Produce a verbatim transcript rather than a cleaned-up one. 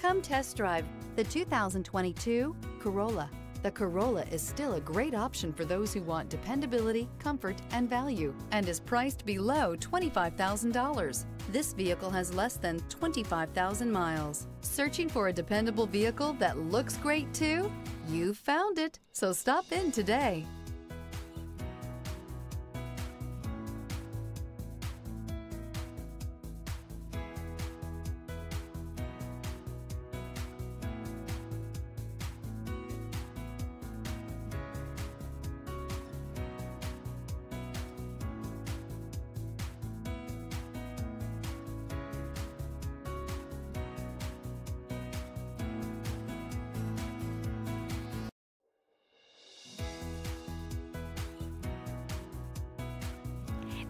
Come test drive the two thousand twenty-two Corolla. The Corolla is still a great option for those who want dependability, comfort, and value, and is priced below twenty-five thousand dollars. This vehicle has less than twenty-five thousand miles. Searching for a dependable vehicle that looks great too? You found it, so stop in today.